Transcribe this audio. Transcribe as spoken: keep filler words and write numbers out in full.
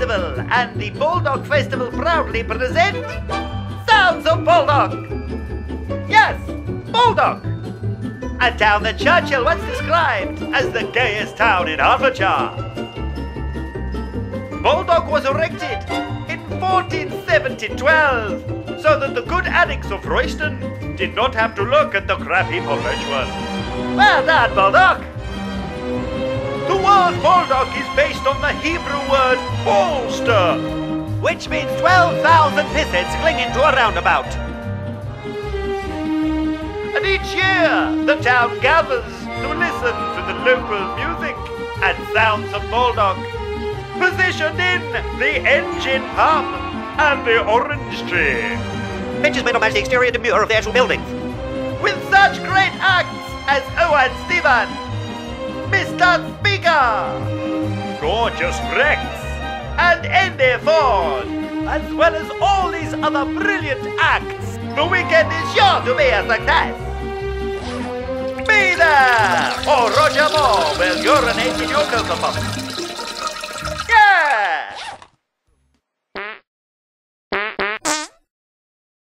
Festival and the Baldock Festival proudly present Sounds of Baldock! Yes, Baldock! A town that Churchill once described as the gayest town in Hertfordshire. Baldock was erected in fourteen seventy-twelve so that the good addicts of Royston did not have to look at the crappy Polish one. Well done, Baldock! The word Baldock is based on the Hebrew word bolster, which means twelve thousand pissheads clinging to a roundabout. And each year, the town gathers to listen to the local music and sounds of Baldock, positioned in the engine pub and the orange tree. Pictures made on match the exterior demure of the actual buildings. With such great acts as Owen Stephen, Mr Speaker, Gor Jus and Forde, as well as all these other brilliant acts, the weekend is sure to be a success. Be there, or Roger Moore will urinate in your cocoa pop.